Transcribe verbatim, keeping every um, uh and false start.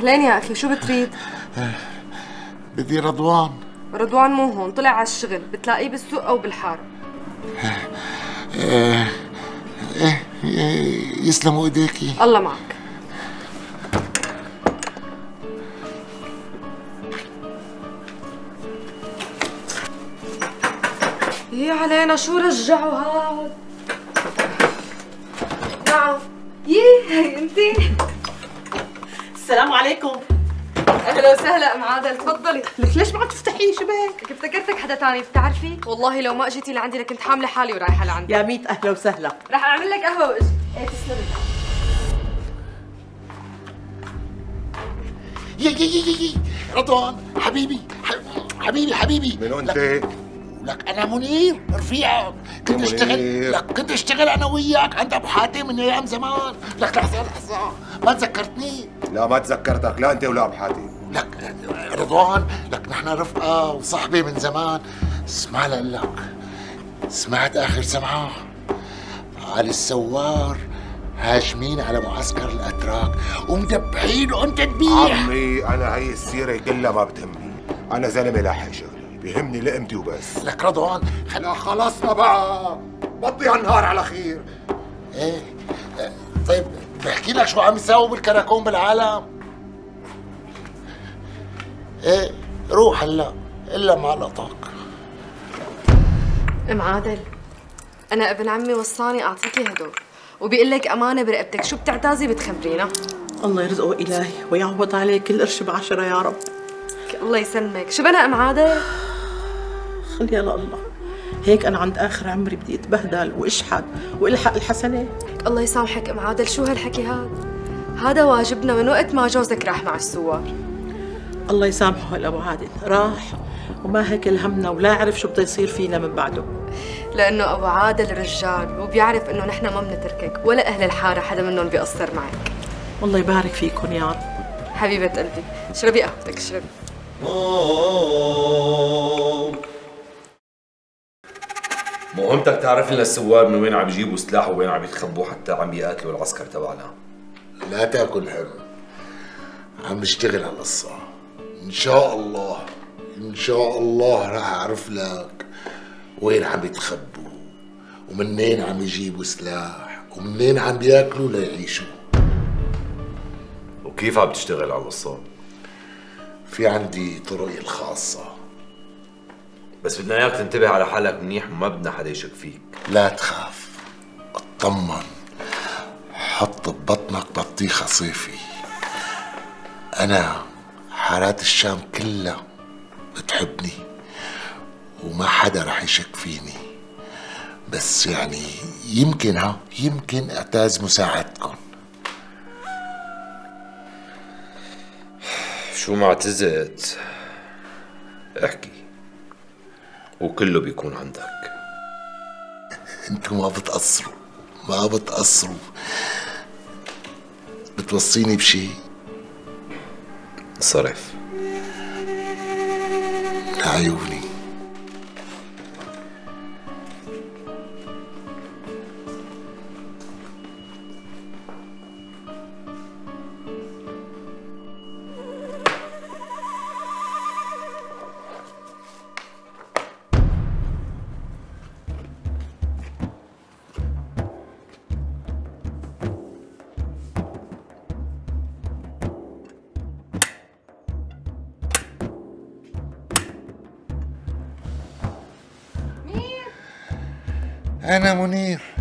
اهلين يا اخي، شو بتريد؟ بدي رضوان. رضوان مو هون، طلع على الشغل، بتلاقيه بالسوق او بالحاره. ايه ايه يسلموا ايديكي، الله معك. يا علينا شو رجعوا هاد؟ نعم. يي هي انتي. السلام عليكم. اهلا وسهلا ام عادل، تفضلي. لك ليش ما عم تفتحي شباك؟ افتكرتك حدا ثاني، بتعرفي؟ والله لو ما اجيتي لعندي لكنت حامله حالي ورايحه لعندك. يا ميت اهلا وسهلا. رح اعمل لك قهوه واجي. ايه تسلمي. يي يي يي رضوان حبيبي حبيبي حبيبي. من وين انت؟ لك انا منير رفيقك، كنت اشتغل لك كنت اشتغل انا وياك عند ابو حاتم من ايام زمان. لك لحظه لحظه ما تذكرتني. لا ما تذكرتك، لا انت ولا ابو حاتم. لك رضوان لك نحن رفقه وصحبه من زمان. اسمع لك، سمعت اخر سمعه على السوار هاشمين على معسكر الاتراك ومدبحينه انت تبيح. عمي انا هي السيره كلها ما بتهمني، انا زلمه لاحق شغل بيهمني لقمتي وبس. لك رضوان خلا خلصنا بقى، بطي هالنهار على خير. ايه طيب بحكي لك شو عم يساوي بالكراكون بالعالم. ايه روح هلا الا ما لقطك. ام عادل انا ابن عمي وصاني اعطيكي هدول وبيقول لك امانه برقبتك، شو بتعتازي بتخبرينا؟ الله يرزقه الهي ويعوض عليه كل قرش بعشره يا رب. الله يسلمك، شو بلا ام عادل؟ خليها لله، هيك انا عند اخر عمري بدي اتبهدل واشحد والحق الحسنات. الله يسامحك ام عادل، شو هالحكي هاد؟ هذا واجبنا من وقت ما جوزك راح مع السوار. الله يسامحه هالابو عادل، راح وما هيك همنا ولا عرف شو بده يصير فينا من بعده. لانه ابو عادل رجال وبيعرف انه نحن ما بنتركك ولا اهل الحاره حدا منهم بيقصر معك. الله يبارك فيكم يا رب. حبيبه قلبي، اشربي قهوتك اشربي. مهمتك تعرف لنا السوار من وين عم يجيبوا سلاح ووين عم يتخبوا حتى عم يقاتلوا العسكر تبعنا. لا تاكل هم، عم بشتغل على القصة، إن شاء الله إن شاء الله راح أعرف لك وين عم يتخبوا ومنين عم يجيبوا سلاح ومنين عم بياكلوا ليعيشوا. وكيف عم تشتغل على القصة؟ في عندي طرقي الخاصة، بس بدنا اياك تنتبه على حالك منيح وما بدنا حدا يشك فيك. لا تخاف، اطمن، حط ببطنك بطيخة صيفي. أنا حارات الشام كلها بتحبني وما حدا رح يشك فيني، بس يعني يمكن ها يمكن أعتاز مساعدتكم. شو ما اعتزت احكي وكله بيكون عندك. انتوا ما بتقصروا ما بتقصروا. بتوصيني بشي؟ صرف لعيوني. أنا منير.